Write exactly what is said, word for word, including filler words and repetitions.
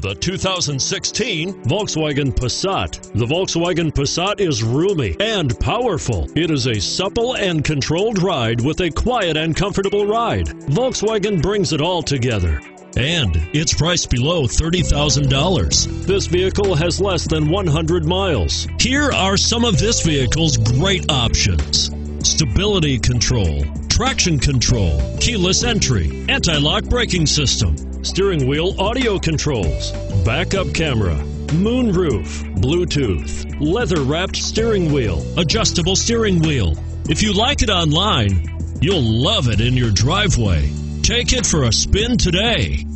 The two thousand sixteen Volkswagen Passat. The Volkswagen Passat is roomy and powerful. It is a supple and controlled ride with a quiet and comfortable ride. Volkswagen brings it all together. And it's priced below thirty thousand dollars. This vehicle has less than one hundred miles. Here are some of this vehicle's great options. Stability control, traction control, keyless entry, anti-lock braking system, steering wheel audio controls, backup camera, moonroof, Bluetooth, leather-wrapped steering wheel, adjustable steering wheel. If you like it online, you'll love it in your driveway. Take it for a spin today.